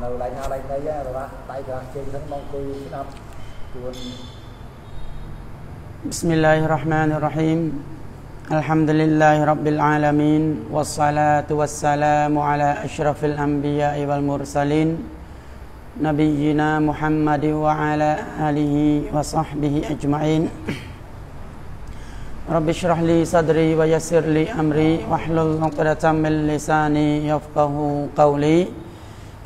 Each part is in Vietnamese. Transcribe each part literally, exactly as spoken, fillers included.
Nồi lại nhà lại đây á, rồi ba, tay cả trên thân mong tôi năm. Bismillahirrahmanirrahim. Alhamdulillahi rabbil alamin. Wassalatu wassalamu ala ashrafil anbiya'i wal mursalin. Nabiyyina Muhammadin wa ala alihi wa sahbihi ajma'in. Rabbi shrah li sadri wa yassir li amri wahlul 'uqdatam min lisani yafqahu qawli.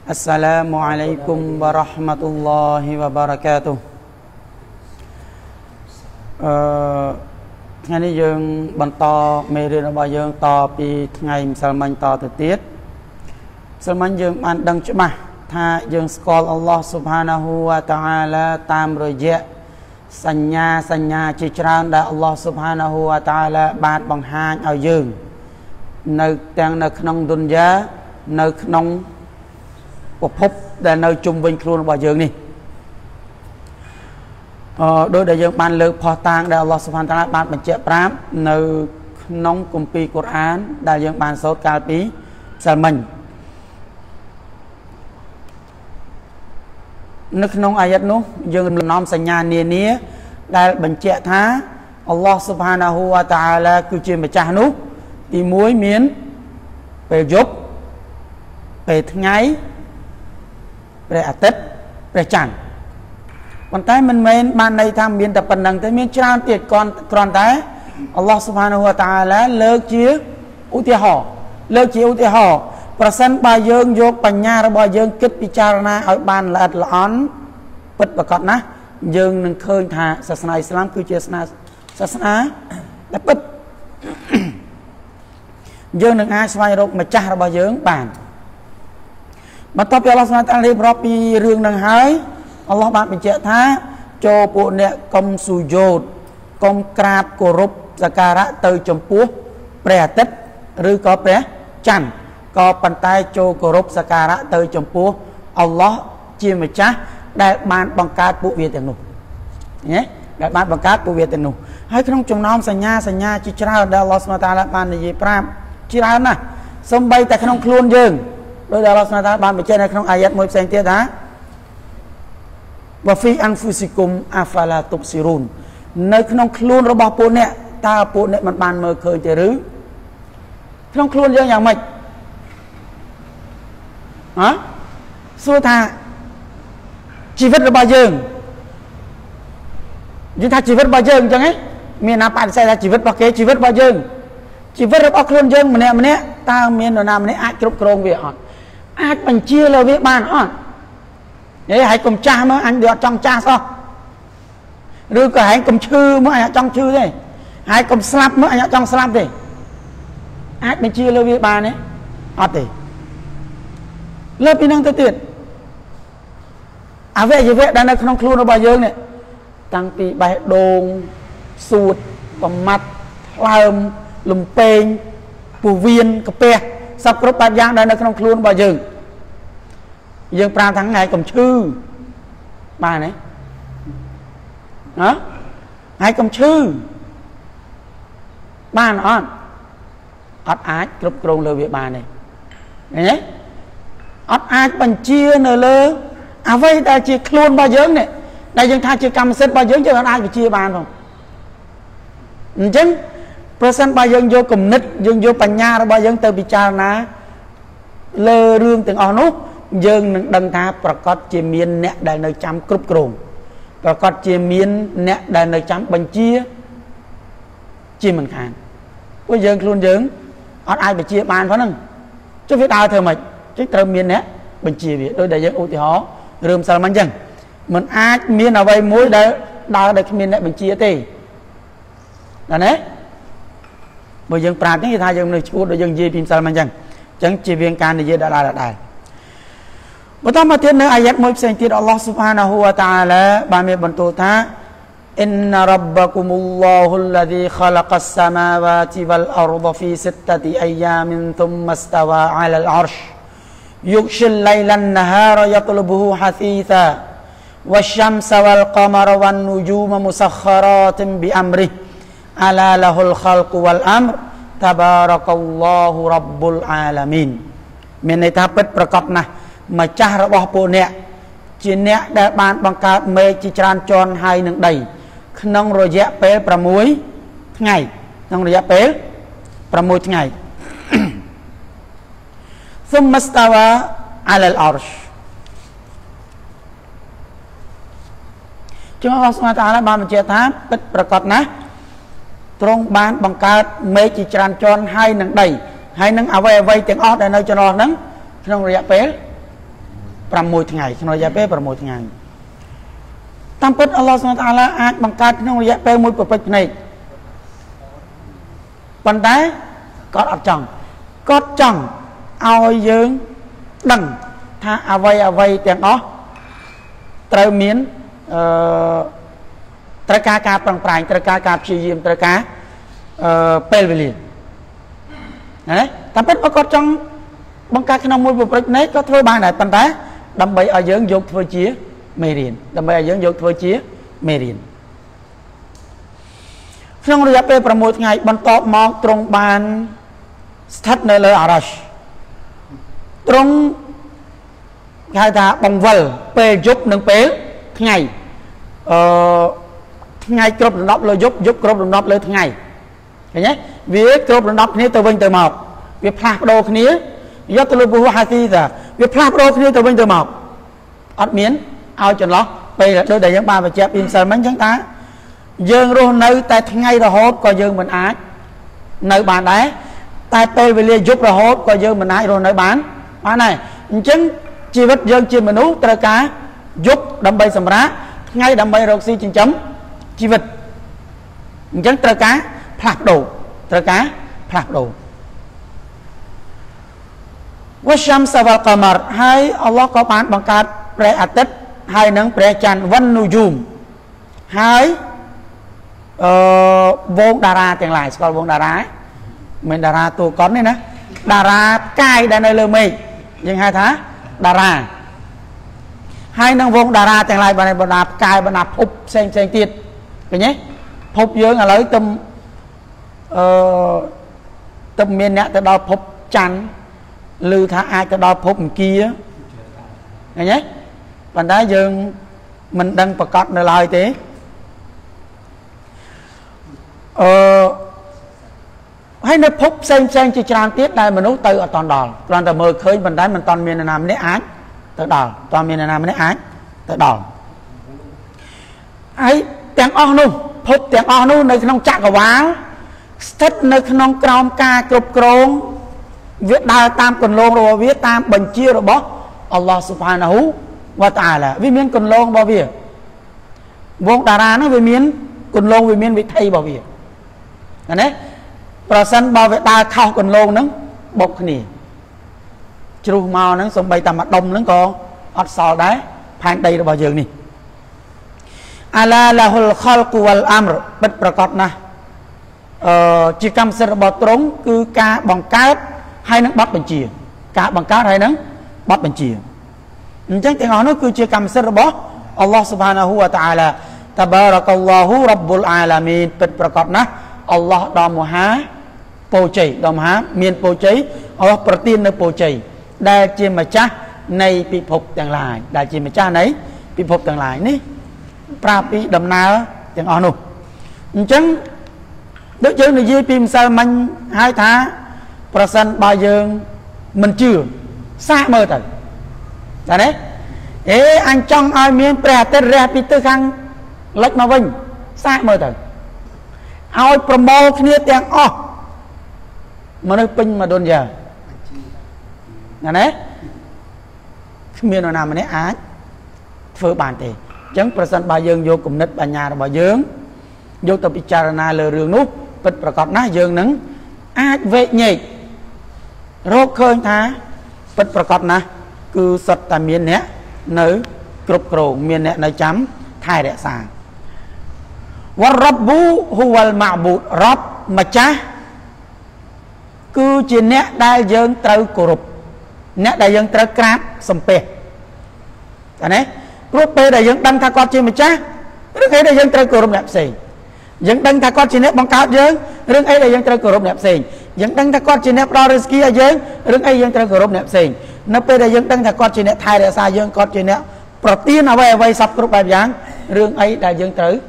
Assalamu alaikum warahmatullahi wabarakatuh. Ờ ngày nay chúng taបន្តមេរៀនរបស់យើងតពីថ្ងៃម្សិលមិញតទៅទៀតម្សិលមិញយើងបានដឹងច្បាស់ថាយើងស្គាល់អល់ឡោះស៊ុបហានាហ៊ូវតាអាឡាតាមរយៈសញ្ញាសញ្ញាជាច្រើនដែលអល់ឡោះស៊ុបហានាហ៊ូវតាអាឡាបានបង្ហាញឲ្យយើងនៅទាំងនៅក្នុងឌុនយ៉ានៅក្នុងពិភពដែលនៅជុំវិញខ្លួនរបស់យើងនេះអឺដោយដែលយើងបានលើកផុសតាងដែលអល់ឡោះស៊ុបហានតាអាឡាបានបញ្ជាក់ប្រាប់នៅក្នុងគម្ពីរកូរ៉ានដែលយើងបានសូត្រកាលពីម្សិលមិញនៅក្នុងអាយ៉ាត់នោះយើងរំលំសញ្ញានានាដែលបញ្ជាក់ថាអល់ឡោះស៊ុបហានាហ៊ូវតាអាឡាគឺជាម្ចាស់នោះទីមួយមានពេលយប់ពេលថ្ងៃព្រះអាទិត្យព្រះច័ន្ទប៉ុន្តែមិនមែនបានន័យថាមានតែប៉ុណ្្នឹងទេមានច្រើនទៀតគ្រាន់តែអល់ឡោះស៊ុបហានាហ៊ូវតាអាឡាលើកជាឧទាហរណ៍លើកជាឧទាហរណ៍ប្រសិនបើយើងយកបញ្ញារបស់យើងគិតពិចារណាឲ្យបានល្អិតល្អន់ពិតប្រាកដណាស់យើងនឹងឃើញថាសាសនាអ៊ីស្លាមគឺជាសាសនាសាសនាដែលពិតយើងនឹងអាចស្វែងរកម្ចាស់របស់យើងបានបន្ទាប់ពីអល់ឡោះស៊ុបហានាតាអាឡាប្រាប់ពីរឿងនឹងហើយអល់ឡោះបានបញ្ជាក់ថាចូលពួកអ្នកកុំស៊ូយូតកុំក្រាបគោរពសក្ការៈទៅចំពោះព្រះអាទិត្យឬក៏ព្រះច័ន្ទក៏ប៉ុន្តែចូលគោរពសក្ការៈទៅចំពោះអល់ឡោះជាម្ចាស់ដែលបានបង្កើតពួកវាទាំងនោះណាដែលបានបង្កើតពួកវាទាំងនោះហើយក្នុងចំណោមសញ្ញាសញ្ញាជាច្រើនដែលអល់ឡោះស៊ុបហានាតាអាឡាបាននិយាយប្រាប់ច្រើនណាស់សូម្បីតែក្នុងខ្លួនយើងដោយដែលអល់ឡោះស៊ុបហានាតាអាឡាបានបញ្ជាក់នៅក្នុងអាយ៉ាត់មួយផ្សេងទៀតថាវ៉ាហ្វីអានហ្វូស៊ីគុមអាហ្វាឡាតុបស៊ីរូននៅក្នុងខ្លួនរបស់ពួកអ្នកតើពួកអ្នកមិនបានមើលឃើញទេឬក្នុងខ្លួនយើងយ៉ាងម៉េចហ៎សួរថាជីវិតរបស់យើងនិយាយថាជីវិតរបស់យើងអញ្ចឹងហ៎មានណាបដិសេធថាជីវិតរបស់គេជីវិតរបស់យើងជីវិតរបស់ខ្លួនយើងម្នាក់ម្នាក់តើមាននរណាម្នាក់អាចគ្រប់គ្រងវាអត់អាចបញ្ជាលើវាបានអត់នេះហើយកុំចាស់មើលអញវាអត់ចង់ចាស់សោះឬក៏ហែងកុំឈឺមើលអញអត់ចង់ឈឺទេហើយកុំស្លាប់មើលអញអត់ចង់ស្លាប់ទេអាចបញ្ជាលើវាបានទេអត់ទេលើពីនឹងទៅទៀតអវយវៈដែលនៅក្នុងខ្លួនរបស់យើងនេះតាំងពីបេះដូងសួតប្រមាត់ថ្លើមលំពេងពោះវៀនកាពះសពគ្រប់បែបយ៉ាងដែលនៅក្នុងខ្លួនរបស់យើងយើងប្រាថ្នាថ្ងៃកំឈឺបានទេហ៎ថ្ងៃកំឈឺបានអត់អត់អាចគ្រប់គ្រងលើវាបានទេឃើញទេអត់អាចបញ្ជានៅលើអ្វីដែលជាខ្លួនរបស់យើងនេះដែលយើងថាជាកម្មសិទ្ធិរបស់យើងយើងអត់អាចបញ្ជាបានផងអញ្ចឹងប្រសិនបើយើងយកគំនិតយើងយកបញ្ញារបស់យើងទៅពិចារណាលើរឿងទាំងអស់នោះយើងនឹងដឹងថាប្រកាសជាមានអ្នកដែលនៅចាំគ្រប់គ្រងប្រកាសជាមានអ្នកដែលនៅចាំបញ្ជាជាមិនខានពួកយើងខ្លួនយើងអត់អាចបញ្ជាបានផងហ្នឹងចុះវាដើរធ្វើម៉េចចឹងត្រូវមានអ្នកបញ្ជាវាដូចដែលយើងឧទាហរណ៍រឿងម្សិលមិញចឹងมันអាចមានអ្វីមួយដែលដើរដោយគ្មានអ្នកបញ្ជាទេណាណាបើយើងប្រាប់នេះគេថាយើងនៅឈួតដូចយើងនិយាយពីម្សិលមិញចឹងចឹងជាវៀងការនិយាយដដែលដដែលបន្តមកទៀតនៅអាយ៉ាត់មួយផ្សេងទៀតអល់ឡោះស៊ុបហានាហ៊ូវតាអាឡាបានមានបន្ទូលថាអ៊ីនណារ៉ាប់បាគុមុលឡោហ៊ុលឡាហ្ស៊ីខលកស្សមាវ៉ាតិវលអរដហ្វីសិតតិអាយ៉ាមិនទុមមស្តវ៉ាអាឡាលអរសيغشي الليل النهار يطلبه حثيثا والشمس والقمر والنجوم مسخرات بأمره ألا له الخلق والأمر Tabarakallahu Rabbul Alamin. Mình này ta biết bật cập này mà cha đã bỏ bộ nẹ chỉ nẹ đã ban bằng cả mê chỉ tràn tròn hai nâng đầy nâng rồi dẹp bế bà muối ngày nâng rồi dẹp bế bà muối ngày thum mastawa ala al-arsh. Chúng ta bác ta ban một chế thám bật bật cập này trong ban bằng cả mê chỉ tràn tròn hai nâng đầy hay nâng áo vây vây tiếng ớt để nơi cho nó nâng nâng rồi dẹp bế mùi ngày nâng rồi dẹp bế mùi ngày tâm bất Allah subhanahu wa ta'ala ác bằng cách nâng rồi dẹp bế mùi bịch này bằng đá có ớt chồng có chồng áo dương đằng tha áo vây áo vây tiếng ớt trời miến trời ca ca bằng prang trời ca ca chi diêm trời ca bê bê ta biết bác có trong bằng cách nông mùi bụi bạch này có thơ bàn này bằng thế đâm bày ở dưỡng dục thơ chía mê riêng đâm bày ở dưỡng dục thơ chía mê riêng trong rồi dạp bê bà mùi ngày bằng tọp mọc trong bàn sát nơi lời ả rách trong khai thác bằng vần bê giúp nâng bê ngày ngày cướp đồng nọc lời giúp giúp cướp đồng nọc lời ngày vì cướp đồng nọc này từ vinh từ mọc vì phát đồ khá ní giọt từ lưu bố hóa xí ra vì phát đồ khá ní từ bên từ mọc ớt miến áo chân lọc bây giờ đôi đầy dân ba và chép im sơ mến chẳng ta dương rô nâu tại ngay ra hốt có dương mình ác nâu bàn đấy tại tôi về lia giúp ra hốt có dương mình ác rồi nâu bán bán này chứng chi vết dương chi mình út trời cá giúp đâm bây xâm rác ngay đâm bây rô xí chín chấm chi vết chứng trời cá phát đồ trời cá phát đồ. Washamsa wal qamar hai Allah có ban bằng cách pre atit hai nâng pre chan wan nujum hai vốn đà ra tiền lại còn vốn đà ra mình đà ra tù con này nè đà ra cai đà nơi lơ mì nhưng hai tháng đà ra hai nâng vốn đà ra tiền lại bà này bà nạp cai bà nạp hụp xanh xanh tiệt cái nhé hụp dưỡng là lấy tâm tâm miền nẹ tới đó hụp chan lưu thả ai cho đo phúc kia nghe nhé bạn đã dừng mình đang bật cọt nơi lời thế ờ hay nó phúc xem xem chỉ tràn tiết đây mình út từ ở toàn đỏ toàn từ mơ khơi mình đã mình toàn miền nam đấy án tới đỏ toàn miền nam đấy án tới đỏ ấy tiếng o nu phúc tiếng o nu nơi nông chặt của vá thích nơi nông crom ca cục crom viết đa tam cần lôn rồi viết tam bình chia rồi bó Allah subhanahu wa ta'ala vì miếng cần lôn bao việc vốn đà ra nó về miếng cần lôn về miếng bị thay bao việc này đấy và sân bao việc đa khao cần lôn nó bộc nỉ trù màu nó sống bay tầm mặt đông nó còn ọt sò đấy phanh đây là bao giờ nè Allah lahul khalqu wal amr bất bật cọt nè chỉ cam sơ bọt trống cứ ca bằng cát hay nắng bắt bình chìa cả bằng cá hay nắng bắt bình chìa chắc tiếng họ nó cứ chia cầm sơ robot Allah subhanahu wa ta'ala tabarakallahu rabbul alamin bật bật nát Allah đo mùa há bầu chảy đo há miền bầu chảy Allah bật tiên nơi bầu chảy đại chi mà cha này bị phục tương lai đại chi mà cha này bị phục tương lai ní prapi đầm na tiếng họ nó chắc đối với người Việt phim sao mình hai tháng bà sân bà dương mình chưa xa mơ thật là đấy ế anh trong ai miếng bè tết rè bị tư khăn lệch mà vinh xa mơ thật ai promo kia tiếng ơ mà nơi pinh mà đồn giờ là đấy miền nào nào mà nế ác phở bàn thì chẳng bà sân bà dương vô cùng nít bà nhà bà dương vô tập icharana lờ rường núp bịch bà cọp ná dương nắng ác vệ nhị rốt khơi thá bất bật cọt nè cứ sật tại miền nè nữ cục cổ miền nè nơi chấm thay đệ sàng wa rabbu huwal ma'bud rabb mà cha cứ chỉ nè đại dương trâu cổ rụp nè đại dương trâu crab sầm pè cái này rốt pè đại dương đăng thà cọt chi mà cha rốt ấy đại dương trâu cổ rụp đẹp xì dân đăng thà cọt chi nè bằng cao dương rốt ấy đại dương trâu cổ rụp đẹp xì Dân đang ta có trên nếp đo risk kia dân, rừng ấy dân trang cổ rộp nếp xình. Nó bây giờ dân đang ta có trên nếp thay ra xa dân có trên nếp. Pro tiên ở vầy vầy sắp cổ bài giáng, rừng ấy đã dân tử.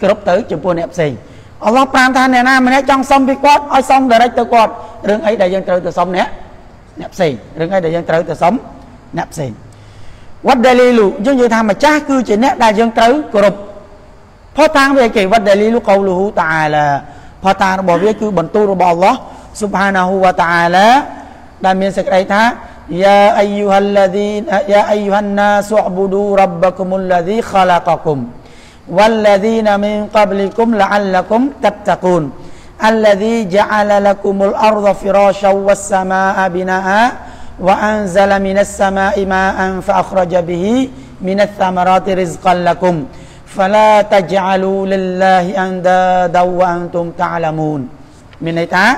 Cổ rộp tử chụp buôn nếp xình. Ở đó pram tha nè nà mình hãy chong xong vi quát, ôi xong rồi đấy tự quát. Rừng ấy đã dân tử từ sống nếp. Nếp xình, rừng ấy đã dân tử từ sống. Nếp xình. Vất đề lý lụ, dân dự tham mà chá cư trên nếp đã dân tử cổ rộp. Phó thang về kỷ vất đề lý lụ câu lụ hữu tài là Phá ta nó bỏ viết cứ bẩn tu rồi bỏ Allah Subhanahu wa ta'ala. Đã miễn sạch đây thá Ya ayyuhanna su'budu rabbakumul ladhi khalaqakum Walladhina min qablikum la'allakum tattaqun Alladhi ja'ala lakumul arda firashaw wassamaa binaa Wa anzala minas samai ma'an fa'akhraja bihi minas thamarati rizqan lakum Fala taj'alu lillahi andada wa antum ta'lamun. Mình này ta.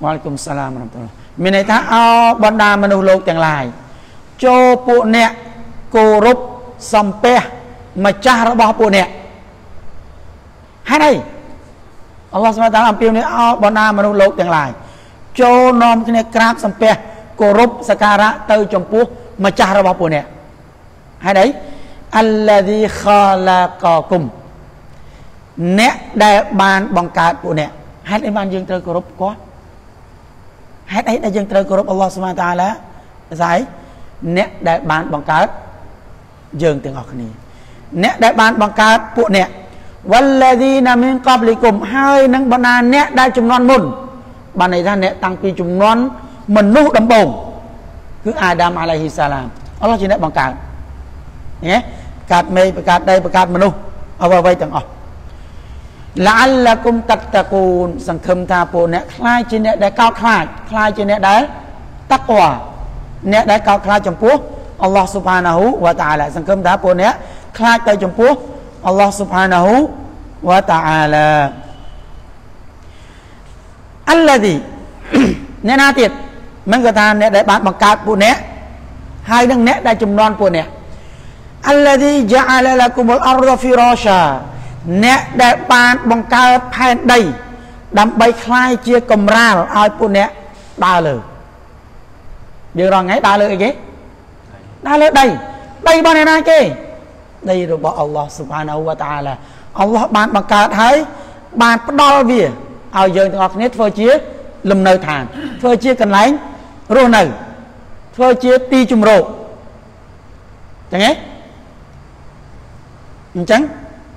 Wa alaikum salam wa rahmatullah. Mình này ta ao bần đà manu lô tiếng lại. Cho bộ nẹ cô rục sampe mà cha ra bỏ bộ nẹ. Hai đây. Allah subhanahu wa ta'ala ampiu này ao bần đà manu lô tiếng lại. Cho nom cái này krap sampe cô rục sakara tới trong buộc mà cha ra bỏ bộ nẹ. Hai đấy. Alladhi khalaqakum nè đại ban bằng cả của nè hết đấy ban dương trời cổ có hết đấy đại dương trời cổ Allah subhanahu wa taala giải nè đại ban bằng cả dương tiếng học này nè đại ban bằng cả của nè walladhina min qablikum hai nâng ban na nè đại chủng non môn ban này ra nè tăng pi chủng non mình nô đầm bồng cứ Adam alaihi salam Allah chỉ nè bằng cả nhé cát mây và cát đây và cát manu ở vào vây tầng ở là anh là cung tật ta cồn sằng khâm tha bộ nẹt khai trên nẹt đá cao khai khai trên nẹt đá tắc quả nẹt đá cao khai trong quốc Allah subhanahu wa taala sằng khâm tha bộ nẹt khai tới trong quốc Allah subhanahu wa taala anh là gì nẹt na tiệt mình người ta nẹt đá bát bằng cát bộ nẹt hai đằng nẹt đá chùm non bộ nẹt Alladhi ja'ala lakumul arda firasha nè đại ban bằng cao phen đầy đầm bay khai chia cầm ra ai pun nè đa lử giờ rồi ngay đa lử cái đa lử đây đây bao nhiêu năm kia đây rồi bảo Allah subhanahu wa taala Allah ban bằng cao thấy ban đo về ao giờ ngọc nét phơi chia lùm nơi thàn phơi chia cần lánh rô nở phơi chia ti chum rộ chẳng nghe chẳng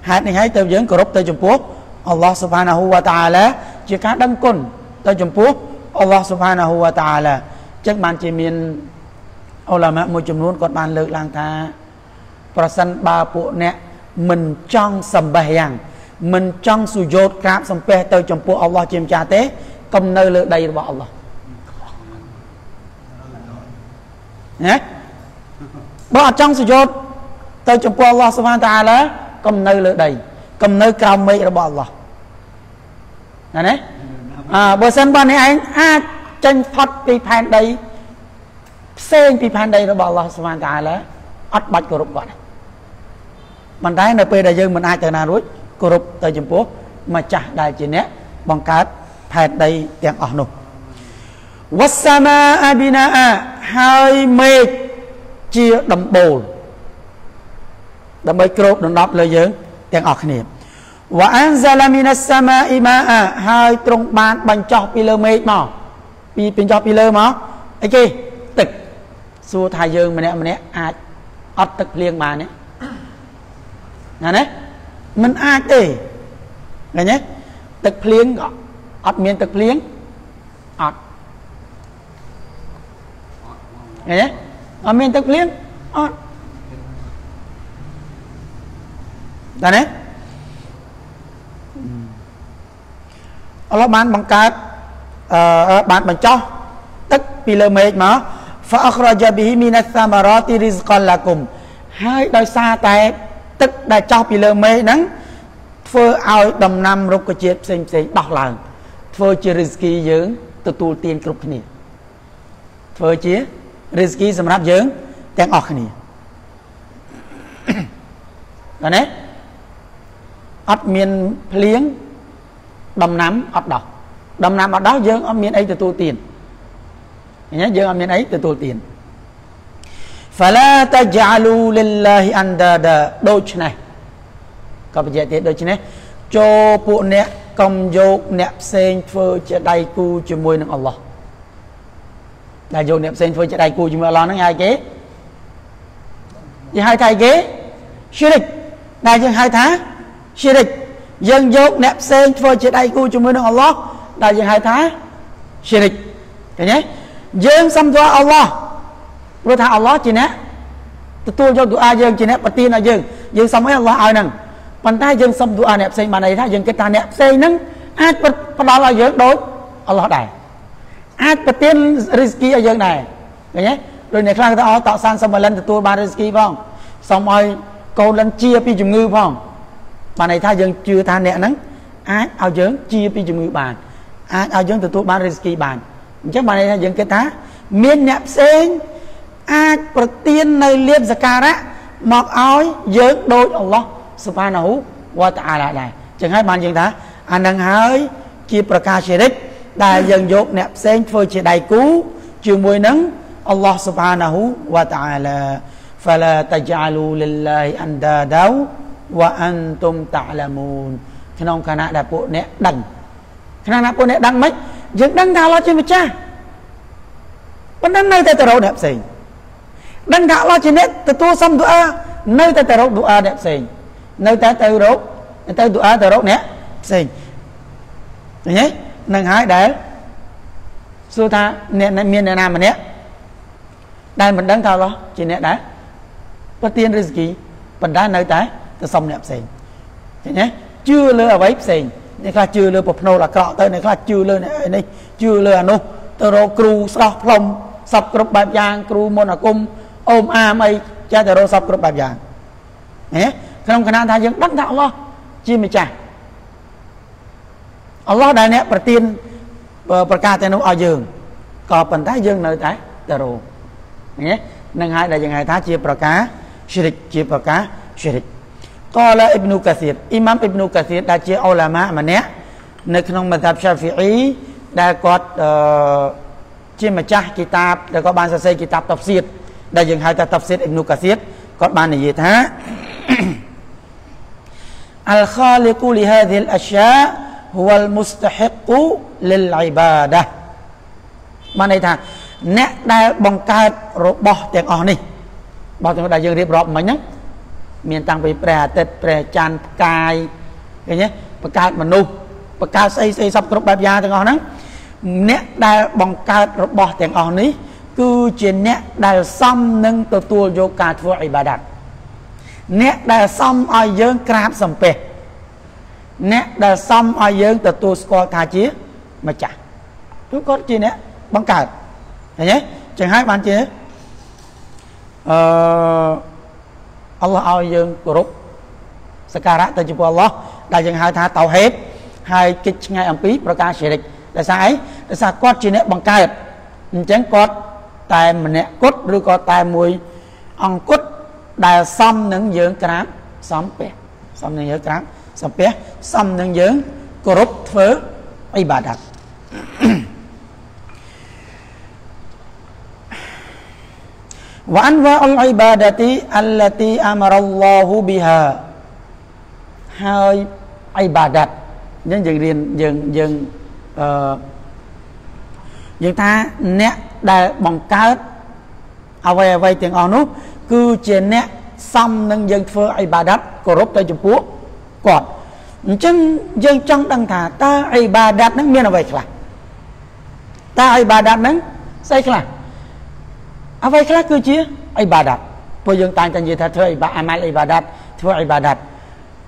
hạt này hãy tự dẫn cổ rốc tới Trung Quốc Allah subhanahu wa ta'ala chỉ cá đăng côn tới Trung Quốc Allah subhanahu wa ta'ala chắc bạn chỉ miền ô là mẹ môi chùm luôn còn bạn lực lang tha và sân ba bộ nẹ mình trong sầm bài hàng mình trong sù dốt cáp sầm pe tới Trung Quốc Allah chiêm cha tế công nơi lực đầy bỏ Allah nhé bỏ trong sù dốt tới chụp qua Allah subhanahu wa ta'ala cầm nơi lửa đầy cầm nơi cao mây ra bỏ Allah này đấy à bữa sáng ban này anh à chân thoát bị phản đầy sen bị phản đầy ra bỏ Allah subhanahu wa ta'ala ắt bạch cổ rụp gọi mình thấy là bây giờ dân mình ai từ nào rối cổ rụp tới chụp quốc mà chả đại chỉ nét bằng cá phản đầy tiếng ở nụ wasama abina hai mê chia đầm bồ đầm bay cột đầm đắp lời dướng tiếng ọt niệm và an zalamina sama ima hai trong bàn bàn chọc pile mây mỏ pi pin chọc pile mỏ ấy kì tực xua thay dướng mình nè mình nè ai ọt tực liền mà nè nghe nè mình ai kì nghe nhé tực liền ọt ọt miền tực liền ọt nghe nhé ọt miền tực liền ọt đó nè Allah ban bằng cát ban bằng cho tức pilomet mà fa'akhrajabihi minas samarati rizqan lakum hai đôi xa tay tức đã cho pilomet nắng phơi ao đầm năm rục cơ chiết xem xem đọc làng phơi chia rizki dưỡng từ tu tiên cực này phơi chia rizki xem ráp dưỡng tiếng ọt này đó nè អត់មានភ្លៀង Đông Nam ọt đọc Đông Nam ọt đó dương ổng miên ấy từ tu tiền nhé, dương ổng miên ấy từ tu tiền. Fala taj'alu lillahi andada. Đôi này có bây giờ tiết đôi này cho bộ nẹ công dục nẹp sen phơ cho đầy cu cho môi nâng Allah. Đại dục nẹp sen phơ cho đầy cu cho môi Allah nâng hai kế vì hai thai kế Shirik. Đại dương hai thá Shirik. Dân dục nẹp sen phơ cho đầy cu cho môi nâng Allah. Đại dương hai thá Shirik. Dương xâm thoa Allah. Rồi thả Allah chỉ nẹ tôi cho dua dương chỉ nẹ bà tiên là dương. Dương xâm ấy Allah ai nâng bạn ta dân xong dua nẹp xây mà này ta dân cái ta nẹp xây nâng ai bắt đó là dân đối Allah đại ai bắt tiên risky ở dân này rồi này khá ta tạo sang xong mà lên tôi ba risky phong xong rồi câu lên chia pi dùng ngư phong mà này ta dân chưa ta nẹp nâng ai ao dân chia pi dùng ngư bàn ai ao dân từ tôi ba risky bàn chắc mà này ta dân cái ta miên nẹp xây ai bắt tiên nơi liếp zakara mọc áo dân đối Allah Subhanahu wa ta'ala này chẳng hay bạn dân ta anh đang hỏi chia praka shirik đại dân dốt nẹp sen phơi chia đại cú chưa mùi nắng Allah Subhanahu wa ta'ala. Fala taj'alu lillahi andada wa antum ta'lamun. Khi nông khả nạ bộ nẹ đằng khả nạ bộ nẹ đằng mấy dân đăng thả lo trên mặt cha vẫn đăng nơi ta tờ râu nẹp sen đăng thả lo trên nét từ tu xong tụi a nơi ta tờ râu tụi a nẹp sen nơi ta tới rốt nơi ta dua tới rốt nè xin nhé nâng hai để xưa ta nè miền nè nam mà nè đây mình đăng thao lo chỉ nè đấy bất tiên risky mình đã nơi ta ta xong nè xin nhé chưa lừa vậy xin này là chưa lừa bộc nô là cọ tới này là chưa lừa này này chưa lừa nô tới rốt kêu sọc phong sọc kêu bạc vàng kêu môn à cung ôm a mây cha tới rốt sọc kêu bạc vàng nhé. Không khả năng ta dân đắc đạo Allah chi mì chả Allah đã nẹ bà tiên bà ca tên nông ở dương có bần thái dương nơi thái tờ rồ nâng hai đại dân hai thái chia bà cá shirik chia bà cá shirik. Có là Ibn Kathir Imam Ibn Kathir đã chia ulama mà nẹ nơi khăn madhab Shafi'i đã có chia mì chả kitab đã có ban xa xây kitab tafsir đại dân hai thái tafsir Ibn Kathir có ban này gì thế Al-Khaliqu li hadhihi al-ashya' huwa al-mustahiqqu lil-ibadah. Mà này thằng nét đai bằng cái robot tiếng ở này bao nhiêu đại dương riêng rộp mấy nhá miền tăng bị bè tết bè chan cài cái nhé bè cài mà nu bè cài xây xây sập cột bè già tiếng ở đó nét đai bằng cái robot tiếng ở này cứ chuyện nét đai xăm nâng từ tua vô cả thua ibadah nét đã xong ai dương krab sầm pè nét đã xong ai dương từ tu score thà chia mà chả cứ có chi nè bằng cả nhé chẳng hai bạn chia Allah ai dương group sakara từ chùa Allah đại dương hai thà tàu hết hai kịch ngay âm phí praka shirik là sao ấy là sao có chi nè bằng cả chẳng có tài mình nè cốt rồi có tài mùi ăn cốt đại xong những dưỡng cám xong bé xong những dưỡng cám xong bé xong những dưỡng group phớ ibadat. Wa anwa al ibadati allati amara Allahu biha. Hai ibadat những dưỡng riêng dưỡng dưỡng dưỡng ta nè đại bằng cá ao về về tiếng on nút cứ trên nét xong nâng dân phơ ibadat của rốt tới Trung Quốc còn chân dân trong đăng thả ta ibadat nâng miên là vậy là ta ibadat nâng say là à vậy là cứ chia ibadat bây giờ ta chẳng gì thật thôi bà amal ibadat thưa ibadat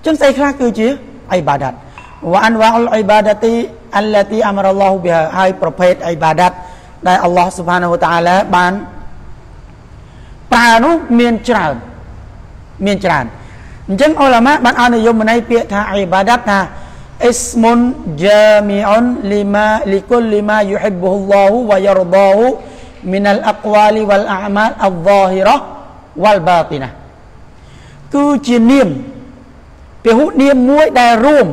chân say là cứ chia ibadat wa anwa al ibadati allati amara Allahu biha hai prophet ibadat đại Allah subhanahu wa ta'ala ban bà nó miền tràn miền tràn chẳng ôi là má bạn ăn dùng này biết tha ibadat na ismun jami'un lima likul lima yuhibbuhullahu wa yardahu min al aqwali wal a'mal al zahirah wal batinah cứ chỉ niệm cái hút niệm muối đài rùm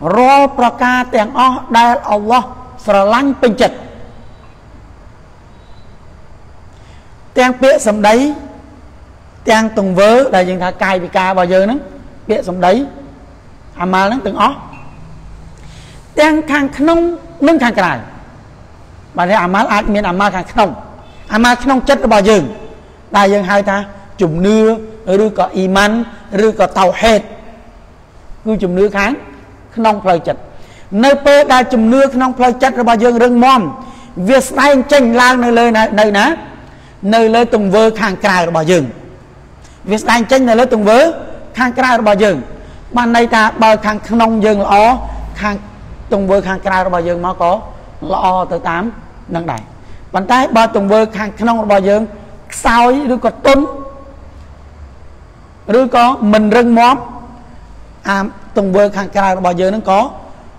Rô pra ca tiền ơ đai Allah sở lăng bình chật. Tiền bịa xâm đấy, tiền từng vớ đại diện thả cài bị ca bao giờ nữa. Bịa xâm đấy Amal nó từng ơ tiền khang khăn nâng khang cài. Bà thế Amal ác miền Amal khang khăn Amal khăn chất bao giờ. Đại diện hai ta chùm nưa rư có iman rư có tàu hệt. Cứ chùm nưa kháng nông phơi chật nơi pe đã chùm nưa nông phơi chật rồi bao giờ rừng mòn việc sai chênh lang nơi lời này nơi ná nơi lời từng vơ khang cài rồi bao giờ việc sai chênh nơi lời từng vơ khang cài rồi bao giờ ban nay ta bờ khang nông dừng ó khang từng vơ khang cài rồi bao giờ mà có lo tới tám nâng đại bàn tay bờ từng vơ khang nông rồi bao giờ sao ấy đứa có tốn đứa có mình rừng mòn à từng vơ khang cài bao giờ nó có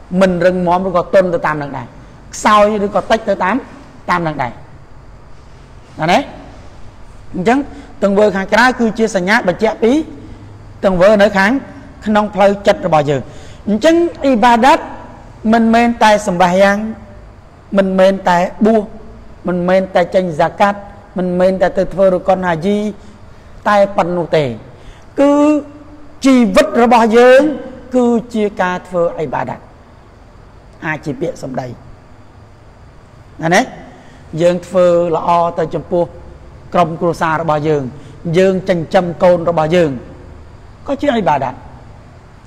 mình rừng móm nó có tuân tới tam lần này sau nó có tích tới tám tam lần này là đấy chẳng từng vơ khang cài cứ chia sẻ nhát và chép ý từng vơ nở kháng không phơi chật rồi bao giờ chẳng ibadat mình men tay sầm bài ăn mình men tay bua mình men tay tranh zakat mình men tay từ thơ rồi con hà di tay phần nụ tề cứ chi vứt rồi bao giờ cứ chia ca thơ ai bà đặt ai chỉ biết xong đây này đấy dương thơ là o tới chấm pua cầm cua xa rồi bao giờ dương chanh châm côn rồi bao giờ có chứ ai bà đặt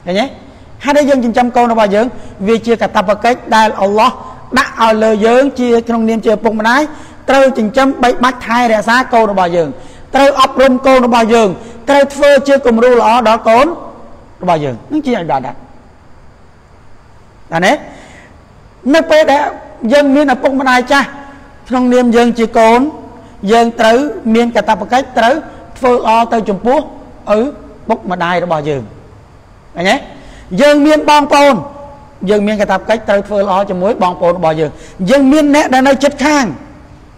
này nhé hai đấy dương chanh châm côn rồi bao giờ vì chia cả tập cách đại Allah đã ở lời dương chia trong niệm chia bùng nái trêu chanh châm bảy bát thai để xa côn rồi bao giờ trêu ấp rôm côn rồi bao giờ trêu thơ chia cùng ru là o đó côn bao giờ nó chỉ là đặt là đấy nơi pe đã dân miền ở vùng miền ai cha trong niềm dân chỉ cồn dân tới miền cả tập cách tới phơi o tới chùm pú ở bốc mà đài đó bao giờ này nhé dân miền bang pôn dân miền cả tập cách tới phơi o chùm muối bang pôn bao giờ dân miền nét đã nơi chết khang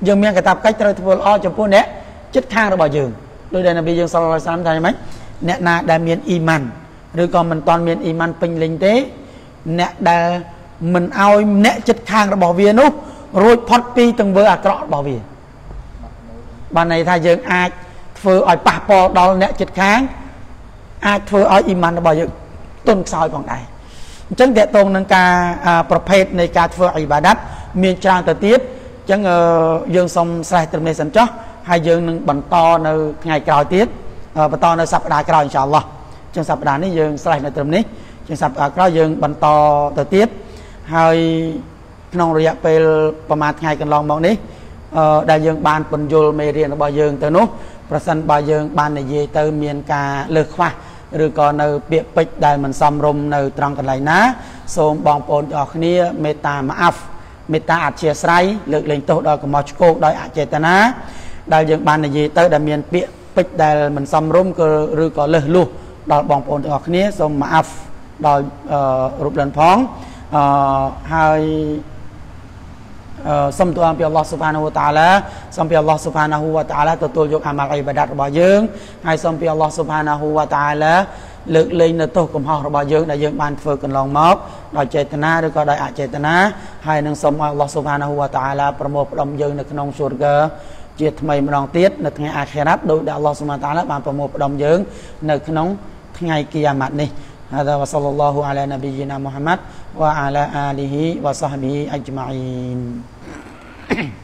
dân miền cả tập cách tới phơi o chùm pú nét chết khang đó bao giờ đôi đây là bây giờ sau sáu năm thầy mấy nét na đã miền iman rồi còn mình toàn miền iman pin linh tế nè đà mình ao nè chật khang bỏ viên nút rồi phật pi từng vơ à cọ bỏ viên bà này thay dương ai phơ ở bà po đó nè chật khang ai phơ ở iman bỏ dựng tôn soi còn này chẳng để tôn nâng ca pro phết này ca phơ ibadat miền trang thời tiết chẳng dương xong sai từ này sẵn cho hai dương nâng bẩn to nơi ngày cào tiết bẩn to nơi sập đá cào inshallah trong sập đá này dương sai nơi từ này chúng sắp ở đó dương bắn to tới tiếp hơi nông rượu vềประมาณ ngày cần lòng bọn ní đại dương ban phần dồi mê riêng bao dương tới nút phần sân bao dương ban này về tới miền cả lược khoa rồi còn ở biệt bích đại mình xăm rôm nơi trong cái này ná xôm bong bồn ở kia meta maaf meta ạt chia sẻ lực lên tàu đòi của Moscow đòi ạt chia tana đại dương ban này về tới đại miền biệt bích đại mình xăm rôm rồi còn lược luôn đòi bong bồn ở kia xôm maaf đòi rụp lần phóng hai xâm tụi anh phía Allah subhanahu wa ta'ala xâm phía Allah subhanahu wa ta'ala tự tụi dục amal ibadat rồi bỏ dương hai xâm phía Allah subhanahu wa ta'ala lực linh là tụi cùng họ rồi bỏ dương đại dương ban phơ cần lòng mốc đòi chê tân á đôi có đòi ạ chê tân á hai nâng xâm Allah subhanahu wa ta'ala bởi một đồng dương được nông sụt gơ chia thầm mây một đồng tiết được ngay akhirat đối đại Allah subhanahu wa ta'ala bởi một đồng dương được nông ngay kiamat này. هذا وصلى الله على نبينا محمد وعلى آله وصحبه أجمعين